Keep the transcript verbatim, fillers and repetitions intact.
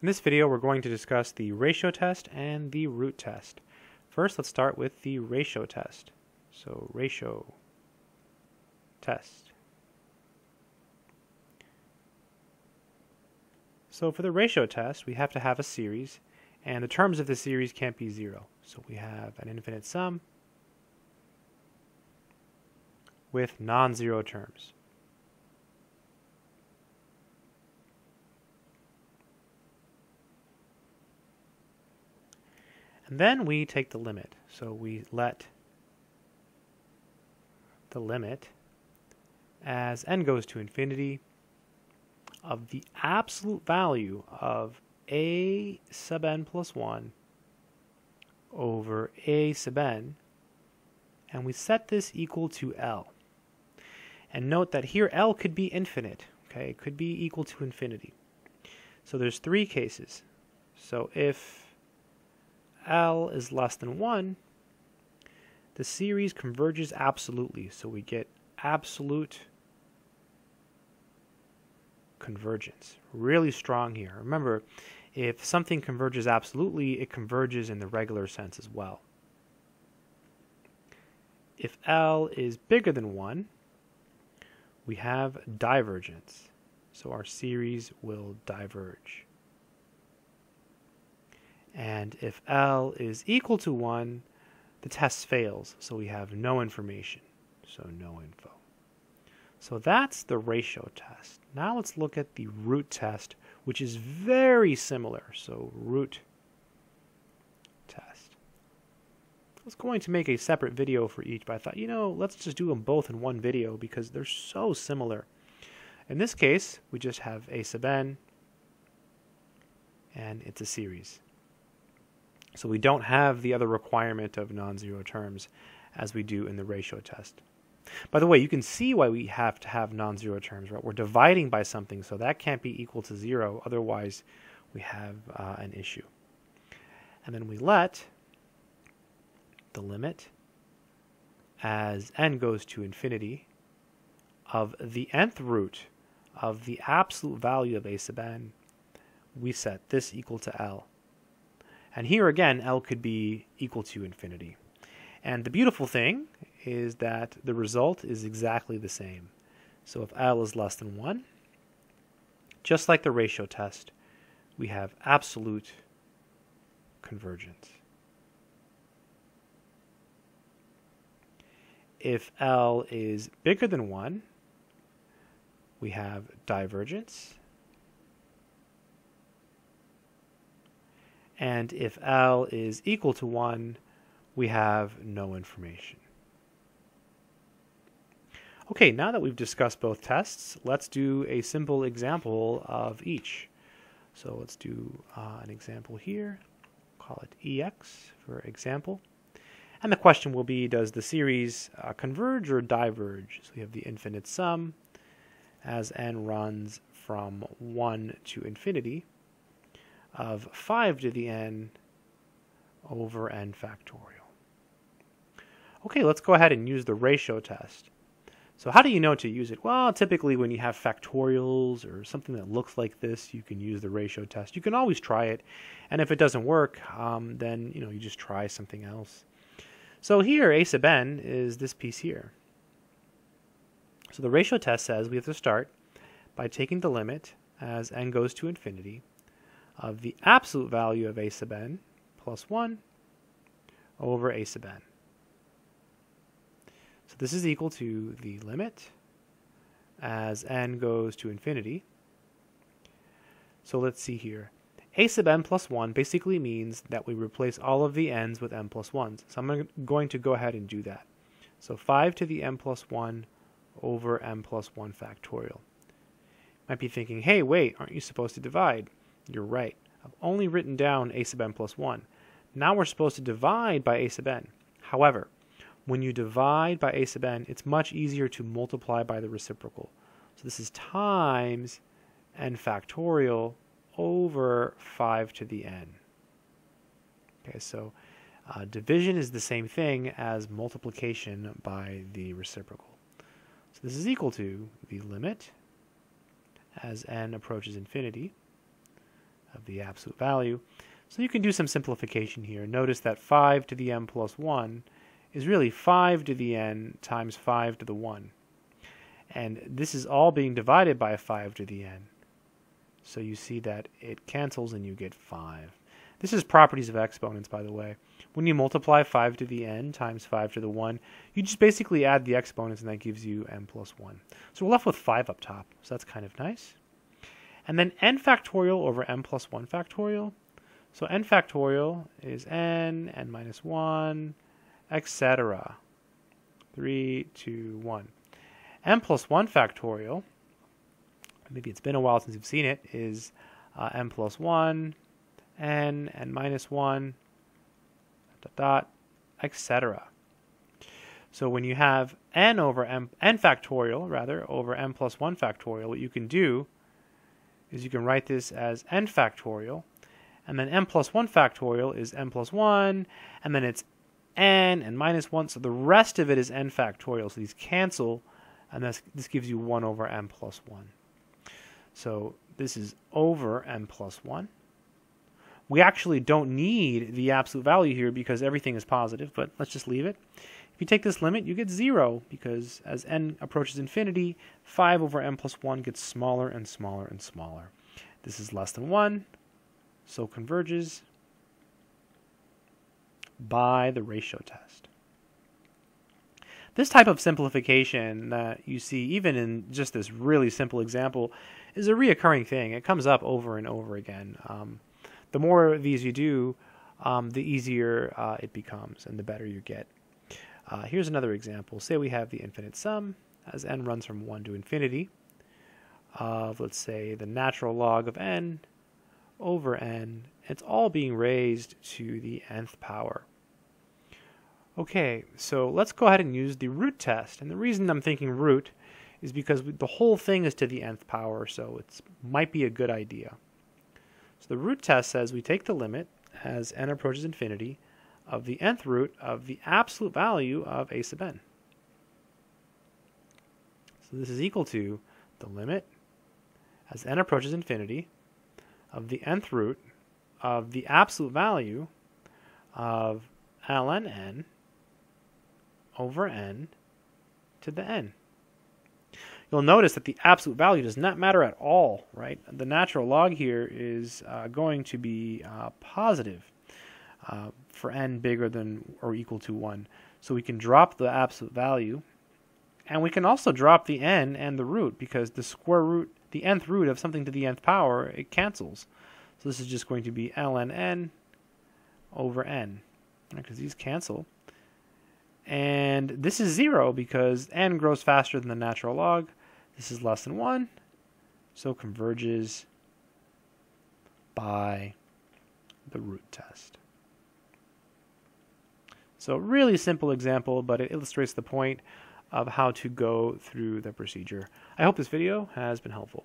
In this video, we're going to discuss the ratio test and the root test. First, let's start with the ratio test. So, ratio test. So, for the ratio test, we have to have a series, and the terms of the series can't be zero. So, we have an infinite sum with non-zero terms. And then we take the limit. So we let the limit as n goes to infinity of the absolute value of a sub n plus one over a sub n, and we set this equal to L. And note that here L could be infinite, okay? It could be equal to infinity. So there's three cases. So if L is less than one, the series converges absolutely, so we get absolute convergence. Really strong here. Remember, if something converges absolutely, it converges in the regular sense as well. If L is bigger than one, we have divergence, so our series will diverge. And if L is equal to one, the test fails, so we have no information, so no info. So that's the ratio test. Now let's look at the root test, which is very similar, so root test. I was going to make a separate video for each, but I thought, you know, let's just do them both in one video because they're so similar. In this case, we just have a sub n, and it's a series. So we don't have the other requirement of non-zero terms as we do in the ratio test. By the way, you can see why we have to have non-zero terms, right? We're dividing by something, so that can't be equal to zero. Otherwise, we have uh, an issue. And then we let the limit as n goes to infinity of the nth root of the absolute value of a sub n, we set this equal to L. And here again, L could be equal to infinity. And the beautiful thing is that the result is exactly the same. So if L is less than one, just like the ratio test, we have absolute convergence. If L is bigger than one, we have divergence. And if L is equal to one, we have no information. Okay, now that we've discussed both tests, let's do a simple example of each. So let's do uh, an example here. Call it E X for example. And the question will be, does the series uh, converge or diverge? So we have the infinite sum as n runs from one to infinity of five to the n over n factorial. Okay, let's go ahead and use the ratio test. So how do you know to use it? Well, typically when you have factorials or something that looks like this, you can use the ratio test. You can always try it, and if it doesn't work, um, then you know you just try something else. So here, a sub n is this piece here. So the ratio test says we have to start by taking the limit as n goes to infinity of the absolute value of a sub n plus one over a sub n. So this is equal to the limit as n goes to infinity. So let's see here. A sub n plus one basically means that we replace all of the n's with n plus ones. So I'm going to go ahead and do that. So five to the n plus one over n plus one factorial. Might be thinking, hey, wait, aren't you supposed to divide? You're right. I've only written down a sub n plus one. Now we're supposed to divide by a sub n. However, when you divide by a sub n, it's much easier to multiply by the reciprocal. So this is times n factorial over five to the n. Okay, so uh, division is the same thing as multiplication by the reciprocal. So this is equal to the limit as n approaches infinity of the absolute value. So you can do some simplification here. Notice that five to the m plus one is really five to the n times five to the one. And this is all being divided by five to the n. So you see that it cancels and you get five. This is properties of exponents, by the way. When you multiply five to the n times five to the one, you just basically add the exponents and that gives you m plus one. So we're left with five up top, so that's kind of nice. And then n factorial over m plus one factorial. So n factorial is n, n minus one, et cetera. three, two, one. M plus one factorial, maybe it's been a while since you've seen it, is uh, m plus one, n, n minus one, dot, dot, et cetera. So when you have n over m, n factorial, rather, over m plus one factorial, what you can do is you can write this as n factorial, and then m plus one factorial is n plus one, and then it's n and minus one, so the rest of it is n factorial, so these cancel, and this, this gives you one over m plus one. So this is over m plus one. We actually don't need the absolute value here because everything is positive, but let's just leave it. If you take this limit, you get zero, because as n approaches infinity, five over m plus one gets smaller and smaller and smaller. This is less than one, so converges by the ratio test. This type of simplification that you see, even in just this really simple example, is a reoccurring thing. It comes up over and over again. Um, The more of these you do, um, the easier uh, it becomes and the better you get. Uh, here's another example. Say we have the infinite sum as n runs from one to infinity of, let's say, the natural log of n over n. It's all being raised to the nth power. Okay, so let's go ahead and use the root test. And the reason I'm thinking root is because the whole thing is to the nth power, so it might be a good idea. So the root test says we take the limit as n approaches infinity of the nth root of the absolute value of a sub n. So this is equal to the limit as n approaches infinity of the nth root of the absolute value of ln n over n to the n. You'll notice that the absolute value does not matter at all, right? The natural log here is uh, going to be uh, positive uh, for n bigger than or equal to one. So we can drop the absolute value, and we can also drop the n and the root, because the square root, the nth root of something to the nth power, it cancels. So this is just going to be ln n over n, because right, these cancel. And this is zero because n grows faster than the natural log. This is less than one, so converges by the root test. So really simple example, but it illustrates the point of how to go through the procedure. I hope this video has been helpful.